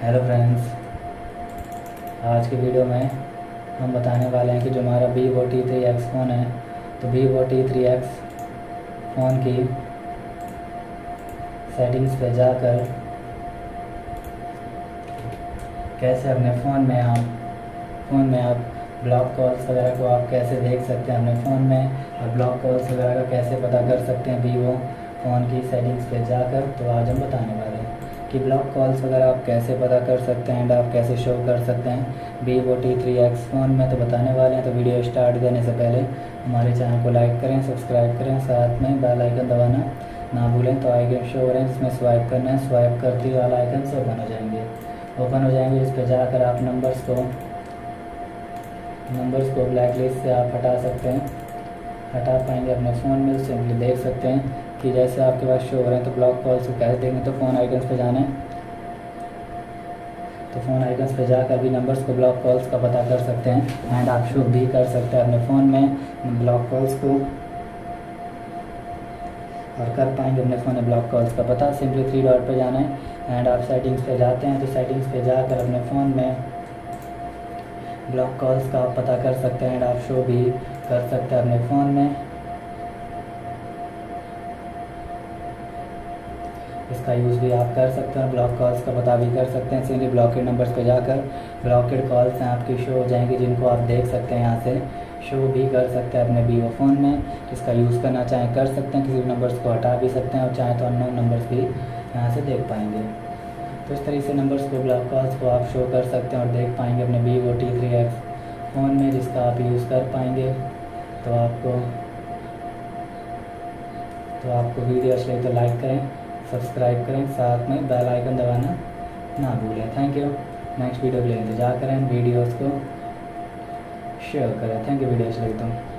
Hello friends, आज की video में हम बताने वाले हैं कि जो हमारा Vivo T3X फ़ोन है, तो Vivo T3X फ़ोन की सेटिंग्स पे जाकर कैसे अपने फ़ोन में आप ब्लॉक कॉल्स वगैरह को आप कैसे देख सकते हैं अपने फ़ोन में, और ब्लॉक कॉल्स वगैरह का कैसे पता कर सकते हैं Vivo फ़ोन की सेटिंग्स पे जाकर। तो आज हम बताने वाले हैं कि ब्लॉक कॉल्स वगैरह आप कैसे पता कर सकते हैं एंड आप कैसे शो कर सकते हैं Vivo T3X फ़ोन में, तो बताने वाले हैं। तो वीडियो स्टार्ट करने से पहले हमारे चैनल को लाइक करें, सब्सक्राइब करें, साथ में बेल आइकन दबाना ना भूलें। तो आइकन शो हो रहे हैं, इसमें स्वाइप करना है, स्वाइप करते ही ऑल आइकन से ओपन हो जाएंगे, जिस पर जाकर आप नंबर्स को ब्लैक लिस्ट से आप हटा पाएंगे अपने फ़ोन में। सिंपली देख सकते हैं कि जैसे आपके पास शो हो रहे हैं, तो ब्लॉक कॉल्स को कैसे देंगे, तो फ़ोन आइकन्स पे जाना है। तो फ़ोन आइकन्स पे जाकर भी नंबर्स को ब्लॉक कॉल्स का पता कर सकते हैं एंड आप शो भी कर सकते हैं अपने फ़ोन में ब्लॉक कॉल्स को, और कर पाएंगे अपने फ़ोन में ब्लॉक कॉल्स का पता। सिंपली 3 डॉट पे जाना है एंड आप सेटिंग्स पे जाते हैं। तो सेटिंग्स पे जाकर अपने फ़ोन में ब्लॉक कॉल्स का आप पता कर सकते हैं एंड आप शो भी कर सकते हैं अपने फ़ोन में। इसका यूज़ भी आप कर सकते हैं, ब्लॉक कॉल्स का पता भी कर सकते हैं। इसीलिए ब्लॉकेड नंबर्स पर जाकर ब्लॉकेड कॉल्स हैं आपकी शो हो जाएंगी, जिनको आप देख सकते हैं, यहाँ से शो भी कर सकते हैं अपने Vivo फ़ोन में। इसका यूज़ करना चाहें कर सकते हैं, किसी भी नंबर्स को हटा भी सकते हैं, और चाहें तो अननोन नंबर्स भी यहाँ से देख पाएंगे। तो इस तरीके से नंबर्स को, ब्लॉक कॉल्स को आप शो कर सकते हैं और देख पाएंगे अपने Vivo T3X फ़ोन में, जिसका आप यूज़ कर पाएंगे। तो आपको वीडियो अच्छी लगे तो लाइक करें, सब्सक्राइब करें, साथ में बेल आइकन दबाना ना भूलें। Thank you. नेक्स्ट वीडियो के लिए इंतजार करें, वीडियोस को शेयर करें। थैंक यू वीडियो से।